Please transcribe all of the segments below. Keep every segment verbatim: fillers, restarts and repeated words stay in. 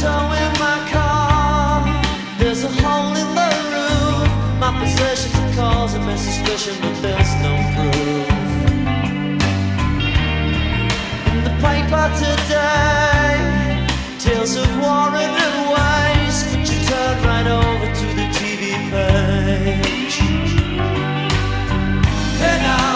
towing my car. There's a hole in the roof. My possessions are causing me suspicion, but there's no proof. In the paper today, tales of war and waste, but you turn right over to the T V page. And I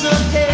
so